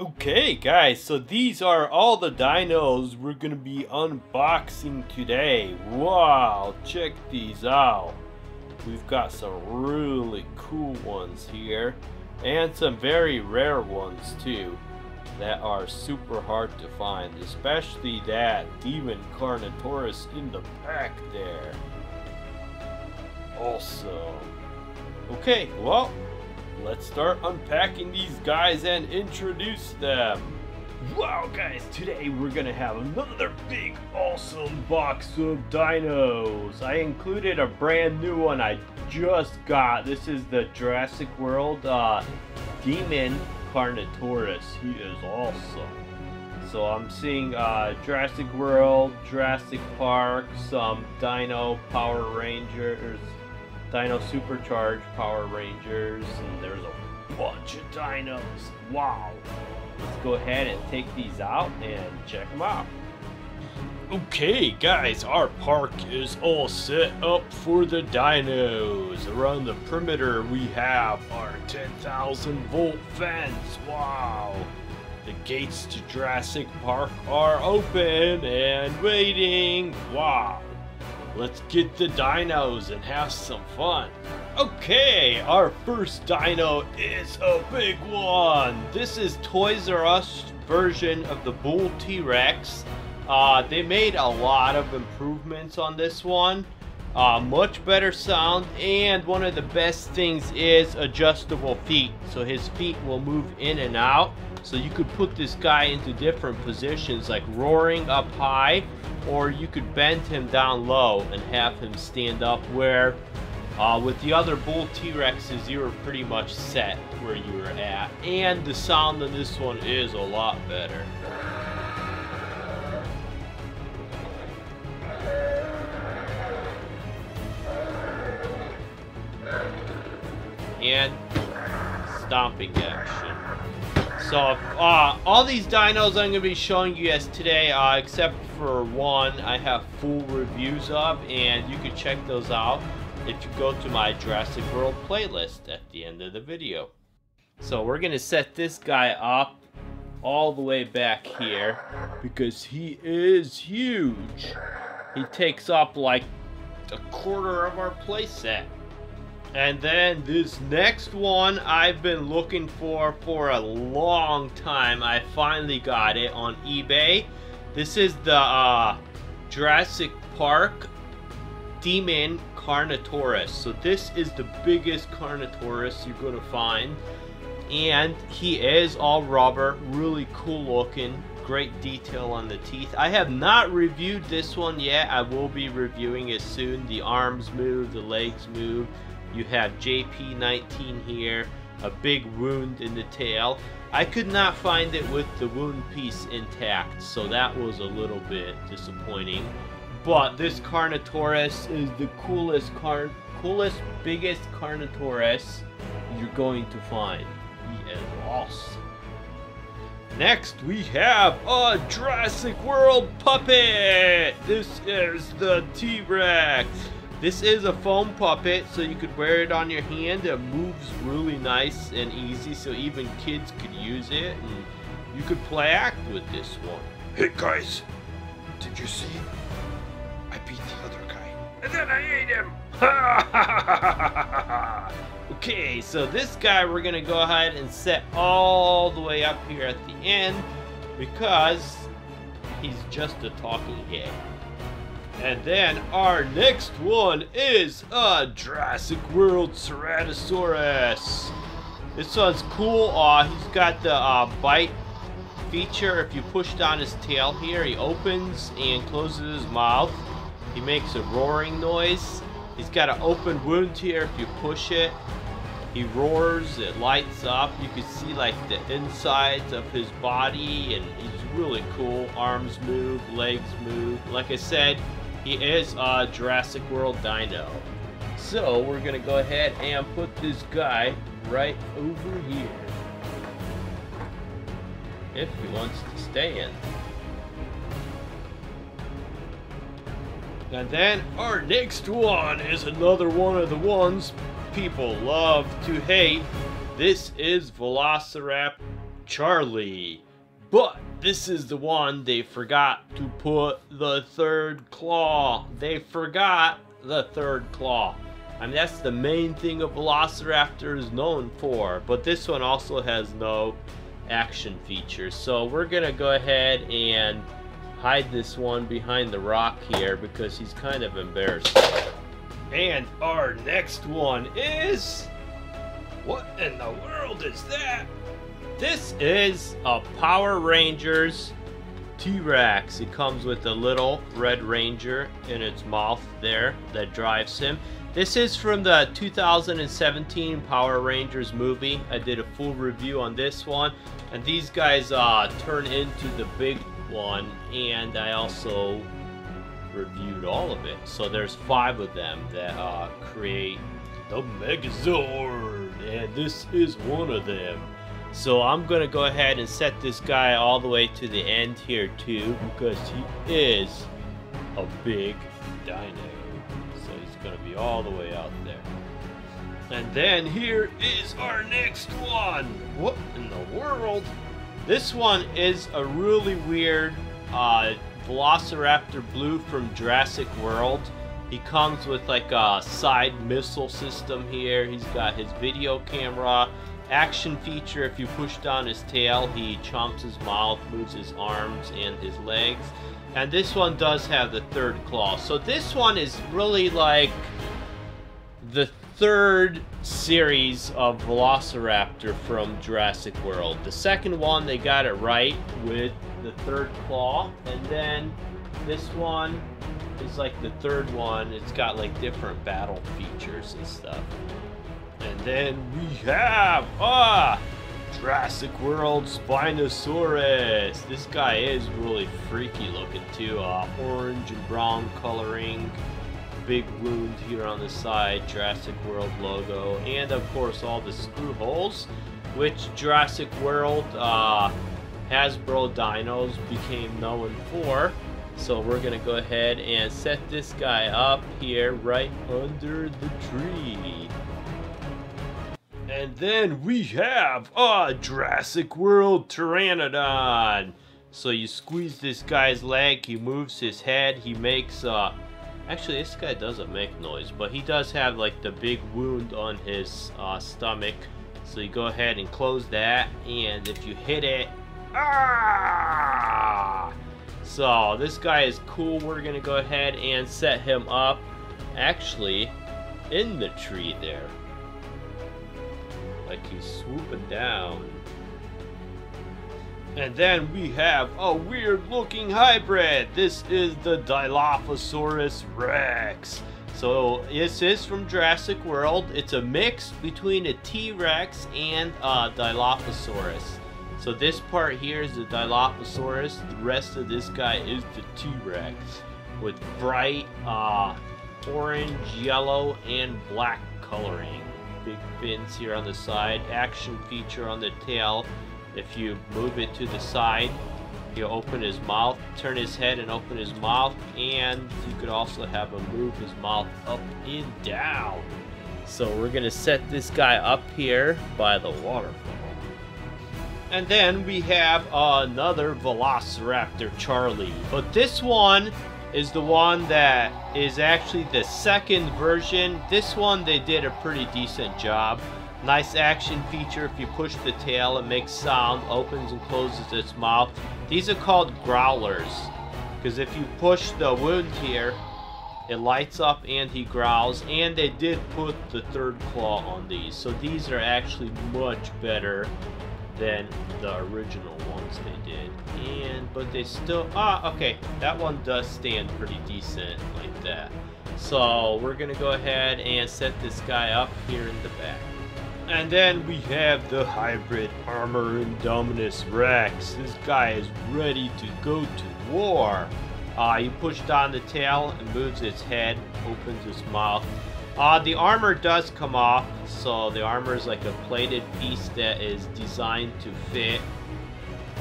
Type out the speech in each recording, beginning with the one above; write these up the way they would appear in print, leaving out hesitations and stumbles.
Okay guys, so these are all the dinos we're gonna be unboxing today. Wow, check these out. We've got some really cool ones here and some very rare ones too that are super hard to find, especially that Demon Carnotaurus in the pack there. Awesome. Okay, well, let's start unpacking these guys and introduce them. Wow guys, today we're gonna have another big awesome box of dinos. I included a brand new one I just got. This is the Jurassic World Demon Carnotaurus. He is awesome. So I'm seeing Jurassic World, Jurassic Park, some Dino Power Rangers, Dino Supercharge Power Rangers, and there's a bunch of dinos. Wow. Let's go ahead and take these out and check them out. Okay guys, our park is all set up for the dinos. Around the perimeter we have our 10,000-volt fence. Wow. The gates to Jurassic Park are open and waiting. Wow. Let's get the dinos and have some fun. Okay, our first dino is a big one. This is Toys R Us version of the Bull T-Rex. They made a lot of improvements on this one. Much better sound, and one of the best things is adjustable feet. So his feet will move in and out. So you could put this guy into different positions, like roaring up high, or you could bend him down low and have him stand up, where with the other Bull T-Rexes you were pretty much set where you were at. And the sound on this one is a lot better. And stomping action. So all these dinos I'm going to be showing you guys today, except for one I have full reviews of, and you can check those out if you go to my Jurassic World playlist at the end of the video. So we're going to set this guy up all the way back here because he is huge. He takes up like a quarter of our playset. And then this next one I've been looking for a long time. I finally got it on eBay. This is the Jurassic Park Demon Carnotaurus. So this is the biggest Carnotaurus you're going to find. And he is all rubber, really cool looking, great detail on the teeth. I have not reviewed this one yet. I will be reviewing it soon. The arms move, the legs move. You have JP-19 here, a big wound in the tail. I could not find it with the wound piece intact, so that was a little bit disappointing. But this Carnotaurus is the coolest, biggest Carnotaurus you're going to find. He is awesome. Next, we have a Jurassic World puppet. This is the T-Rex. This is a foam puppet, so you could wear it on your hand. It moves really nice and easy, so even kids could use it, and you could play act with this one. Hey guys, did you see? I beat the other guy, and then I ate him! Ha ha ha ha! Okay, so this guy we're gonna go ahead and set all the way up here at the end because he's just a talking head. And then our next one is a Jurassic World Ceratosaurus. This one's cool. He's got the bite feature. If you push down his tail here, he opens and closes his mouth. He makes a roaring noise. He's got an open wound here. If you push it, he roars. It lights up. You can see like the insides of his body, and he's really cool. Arms move, legs move. Like I said, he is a Jurassic World dino. So we're gonna go ahead and put this guy right over here. If he wants to stay in. And then our next one is another one of the ones people love to hate. This is Velociraptor Charlie. But this is the one they forgot to put the third claw. They forgot the third claw. I mean, that's the main thing a Velociraptor is known for. But this one also has no action features. So we're going to go ahead and hide this one behind the rock here because he's kind of embarrassed. And our next one is... what in the world is that? This is a Power Rangers T-Rex. It comes with a little Red Ranger in its mouth there that drives him. This is from the 2017 Power Rangers movie. I did a full review on this one. And these guys turn into the big one. And I also reviewed all of it. So there's 5 of them that create the Megazord. And this is one of them. So I'm going to go ahead and set this guy all the way to the end here too. Because he is a big dino. Going to be all the way out there. And then here is our next one. What in the world? This one is a really weird Velociraptor Blue from Jurassic World. He comes with like a side missile system here. He's got his video camera, action feature. If you push down his tail, he chomps his mouth, moves his arms and his legs. And this one does have the third claw. So this one is really like the third series of Velociraptor from Jurassic World. The second one, they got it right with the third claw. And then this one is like the third one. It's got like different battle features and stuff. And then we have... Jurassic World Spinosaurus. This guy is really freaky looking too. Orange and brown coloring. Big wound here on the side. Jurassic World logo. And of course all the screw holes. Which Jurassic World Hasbro dinos became known for. So we're going to go ahead and set this guy up here right under the tree. And then we have a Jurassic World Pteranodon. So you squeeze this guy's leg, he moves his head, he makes actually this guy doesn't make noise, but he does have like the big wound on his stomach. So you go ahead and close that, and if you hit it, so this guy is cool. We're gonna go ahead and set him up actually in the tree there. Like he's swooping down. And then we have a weird looking hybrid. This is the Dilophosaurus Rex. So this is from Jurassic World. It's a mix between a T-Rex and a Dilophosaurus. So this part here is the Dilophosaurus. The rest of this guy is the T-Rex. With bright orange, yellow, and black coloring. Big fins here on the side, action feature on the tail. If you move it to the side, he'll open his mouth, turn his head and open his mouth, and you could also have him move his mouth up and down. So we're gonna set this guy up here by the waterfall. And then we have another Velociraptor Charlie, but this one is the one that is actually the second version. This one they did a pretty decent job. Nice action feature. If you push the tail, it makes sound, opens and closes its mouth. These are called growlers because if you push the wound here, it lights up and he growls. And they did put the third claw on these, so these are actually much better than the original ones they did. And but they still okay, that one does stand pretty decent like that. So we're gonna go ahead and set this guy up here in the back. And then we have the hybrid armor Indominus Rex. This guy is ready to go to war. He pushed on the tail and moves his head, opens his mouth. The armor does come off, so the armor is like a plated piece that is designed to fit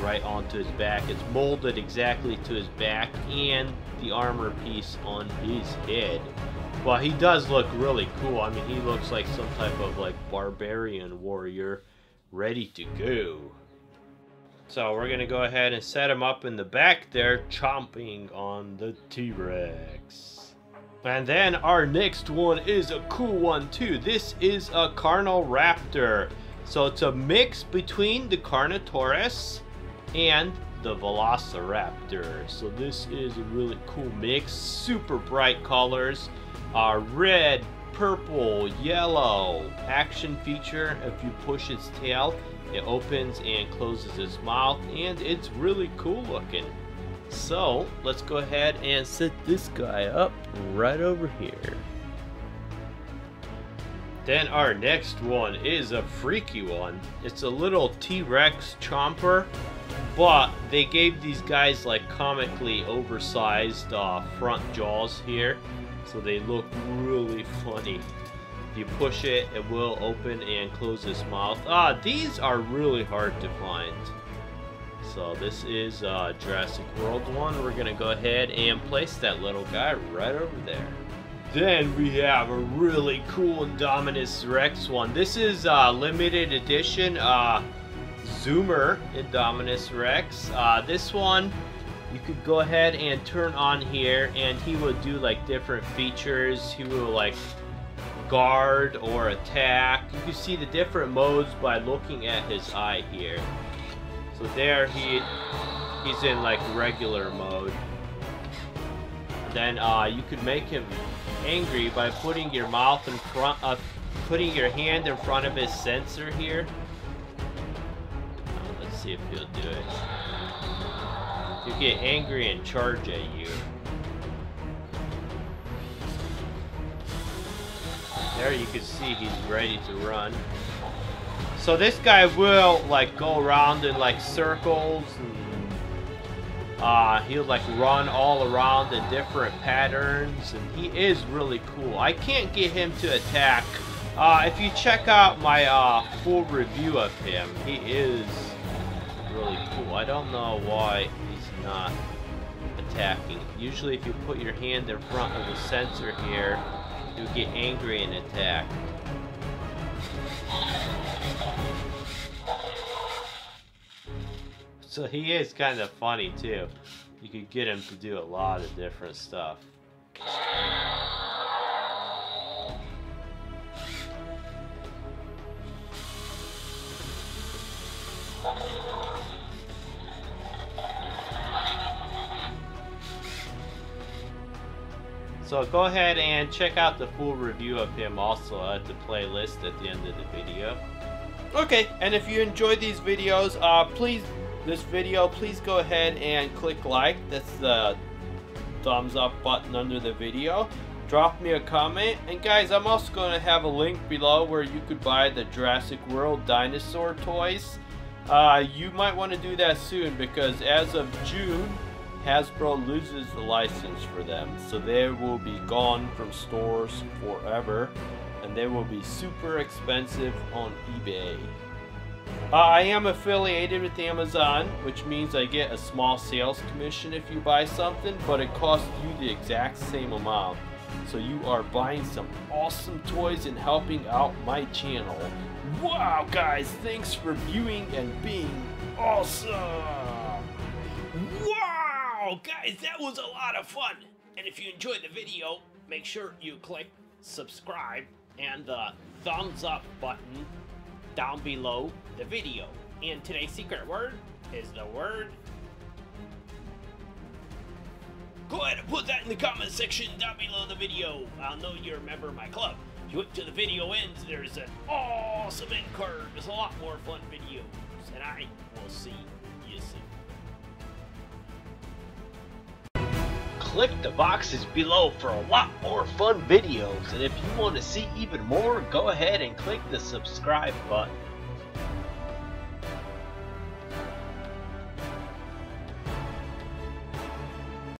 right onto his back. It's molded exactly to his back and the armor piece on his head. But he does look really cool. I mean, he looks like some type of like barbarian warrior ready to go. So we're gonna go ahead and set him up in the back there, chomping on the T-Rex. And then our next one is a cool one too. This is a Carnoraptor. So it's a mix between the Carnotaurus and the Velociraptor. So this is a really cool mix, super bright colors, red, purple, yellow. Action feature, if you push its tail, it opens and closes its mouth, and it's really cool looking. So let's go ahead and set this guy up right over here. Then our next one is a freaky one. It's a little T-Rex chomper, but they gave these guys like comically oversized front jaws here, so they look really funny. If you push it, it will open and close its mouth. These are really hard to find. So this is a Jurassic World one. We're gonna go ahead and place that little guy right over there. Then we have a really cool Indominus Rex one. This is a limited edition Zoomer Indominus Rex. This one, you could go ahead and turn on here, and he would do like different features. He will like guard or attack. You can see the different modes by looking at his eye here. So there he's in like regular mode. Then you could make him angry by putting your mouth in front of, putting your hand in front of his sensor here. Let's see if he'll do it. He'll get angry and charge at you. There you can see he's ready to run. So this guy will like go around in like circles, and he'll like run all around in different patterns, and he is really cool. I can't get him to attack. If you check out my full review of him, he is really cool. I don't know why he's not attacking. Usually if you put your hand in front of the sensor here, you'll get angry and attack. So he is kind of funny too. You could get him to do a lot of different stuff. So go ahead and check out the full review of him also at the playlist at the end of the video. Okay, and if you enjoy these videos, please go ahead and click like. That's the thumbs up button under the video. Drop me a comment. And guys, I'm also going to have a link below where you could buy the Jurassic World dinosaur toys. You might want to do that soon, because as of June, Hasbro loses the license for them, so they will be gone from stores forever, and they will be super expensive on eBay. I am affiliated with Amazon, which means I get a small sales commission if you buy something, but it costs you the exact same amount. So you are buying some awesome toys and helping out my channel. Wow guys, thanks for viewing and being awesome! Wow! Oh, guys, that was a lot of fun, and if you enjoyed the video, make sure you click subscribe and the thumbs up button down below the video. And today's secret word is the word... Go ahead and put that in the comment section down below the video. I'll know you're a member of my club. If you went to the video ends, there's an awesome end card. There's a lot more fun videos, and I will see you soon. Click the boxes below for a lot more fun videos, and if you want to see even more, go ahead and click the subscribe button.